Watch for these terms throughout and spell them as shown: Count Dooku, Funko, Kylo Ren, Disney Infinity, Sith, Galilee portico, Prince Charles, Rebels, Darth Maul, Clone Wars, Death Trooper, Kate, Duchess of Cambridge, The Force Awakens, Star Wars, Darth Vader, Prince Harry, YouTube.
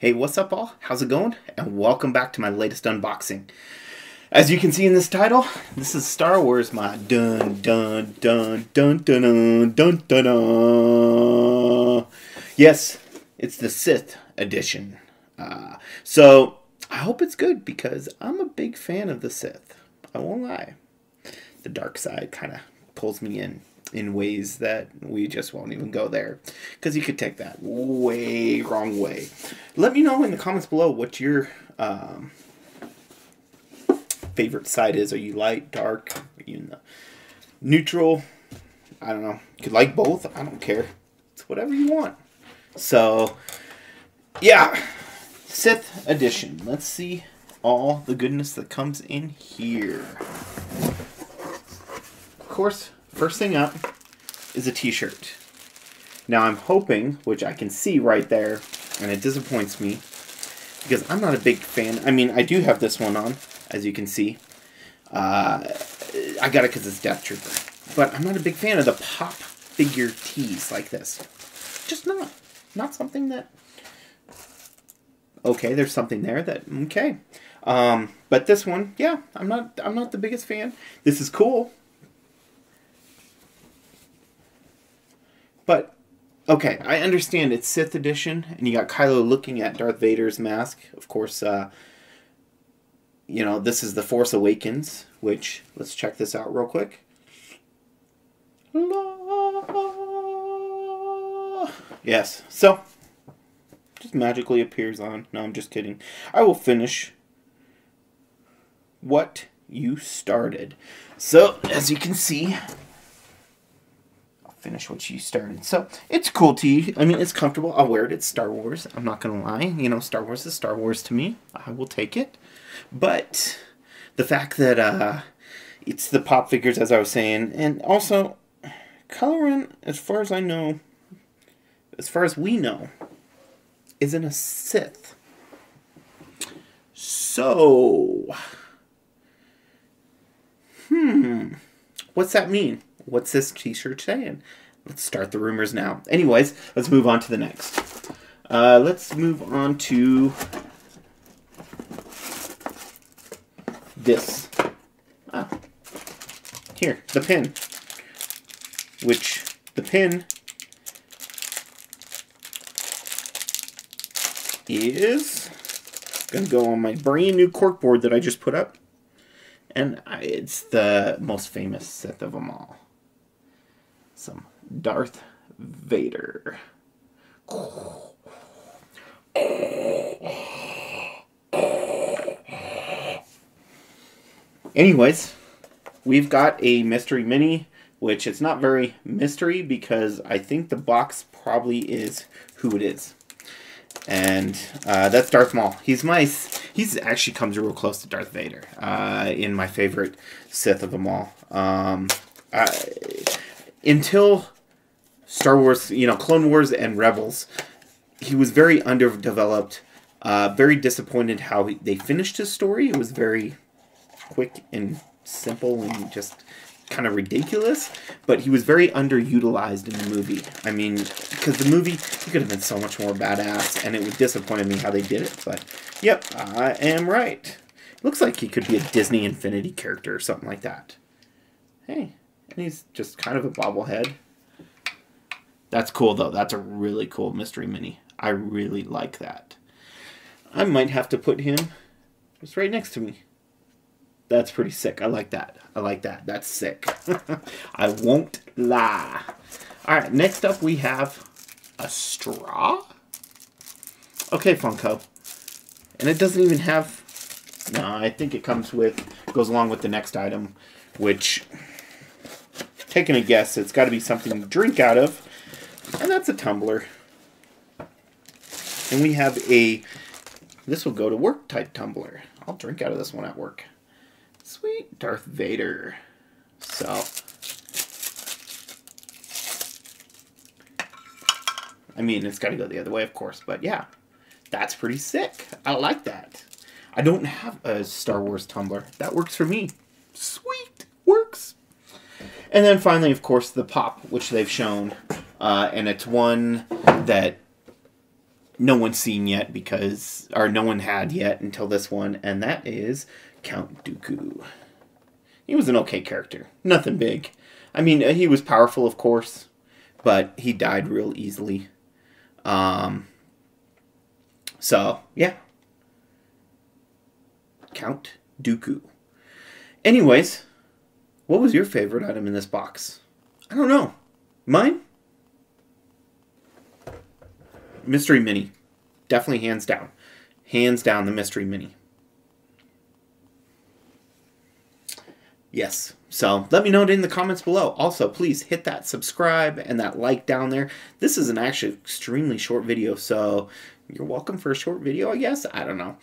Hey, what's up all? How's it going? And welcome back to my latest unboxing. As you can see in this title, this is Star Wars, my dun dun dun dun dun dun dun dun. Yes, it's the Sith edition. So I hope it's good because I'm a big fan of the Sith. I won't lie. The dark side kind of pulls me in ways that we just won't even go there, because you could take that way wrong way. Let me know in the comments below what your favorite side is. Are you light, dark? Are you in the neutral? I don't know. You could like both. I don't care. It's whatever you want. So, yeah. Sith edition. Let's see all the goodness that comes in here. Of course, first thing up is a t-shirt. Now I'm hoping, which I can see right there, and it disappoints me, because I'm not a big fan. I mean, I do have this one on, as you can see. I got it because it's Death Trooper. But I'm not a big fan of the pop figure tees like this. Just not. Not something that... Okay, there's something there that... Okay. But this one, yeah, I'm not the biggest fan. This is cool. But, okay, I understand it's Sith edition, and you got Kylo looking at Darth Vader's mask. Of course, you know, this is The Force Awakens, which, let's check this out real quick. Yes, so, just magically appears on. No, I'm just kidding. I will finish what you started. So, as you can see... finish what she started. So it's cool tee. I mean, it's comfortable. I'll wear it. It's Star Wars. I'm not gonna lie. You know, Star Wars is Star Wars to me. I will take it. But the fact that it's the pop figures, as I was saying, and also Kylo Ren, as far as I know, as far as we know, isn't a Sith. So, what's that mean? What's this t-shirt saying? Let's start the rumors now. Anyways, let's move on to the next. Let's move on to this. Ah, here, the pin. Which, the pin is going to go on my brand new corkboard that I just put up. And it's the most famous Sith of them all. Some Darth Vader. Anyways, we've got a mystery mini, which it's not very mystery because I think the box probably is who it is. And that's Darth Maul. He's actually comes real close to Darth Vader in my favorite Sith of them all. Until Star Wars, you know, Clone Wars and Rebels, he was very underdeveloped, very disappointed how they finished his story. It was very quick and simple and just kind of ridiculous, but he was very underutilized in the movie. I mean, because the movie, he could have been so much more badass, and it would disappoint me how they did it, but yep, I am right. Looks like he could be a Disney Infinity character or something like that. Hey. And he's just kind of a bobblehead. That's cool, though. That's a really cool mystery mini. I really like that. I might have to put him just right next to me. That's pretty sick. I like that. I like that. That's sick. I won't lie. All right, next up we have a straw. Okay, Funko. And it doesn't even have... No, I think it comes with... goes along with the next item, which... taking a guess, it's got to be something to drink out of, and that's a tumbler. And we have a this will go to work type tumbler. I'll drink out of this one at work. Sweet Darth Vader. So, I mean, it's got to go the other way, of course, but yeah, that's pretty sick. I like that. I don't have a Star Wars tumbler. That works for me. Sweet. Works. And then finally, of course, the pop, which they've shown, and it's one that no one's seen yet because, or no one had yet until this one, and that is Count Dooku. He was an okay character. Nothing big. I mean, he was powerful, of course, but he died real easily. So, yeah. Count Dooku. Anyways, what was your favorite item in this box? I don't know. Mine? Mystery Mini. Definitely hands down. Hands down the Mystery Mini. Yes. So let me know it in the comments below. Also, please hit that subscribe and that like down there. This is an actually extremely short video, so you're welcome for a short video, I guess. I don't know.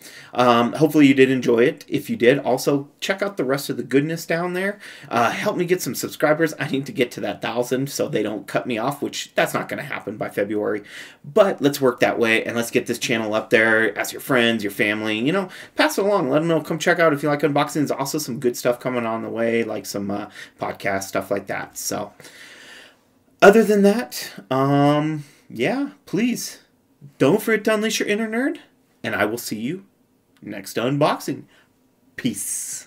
Hopefully you did enjoy it. If you did, also check out the rest of the goodness down there. Help me get some subscribers. I need to get to that 1,000 so they don't cut me off, which that's not going to happen by February. But let's work that way, and let's get this channel up there. Ask your friends, your family, you know, pass it along. Let them know. Come check out if you like unboxings. There's also some good stuff coming on the way, like some podcast stuff like that. So other than that, yeah, please don't forget to unleash your inner nerd, and I will see you next unboxing. Peace.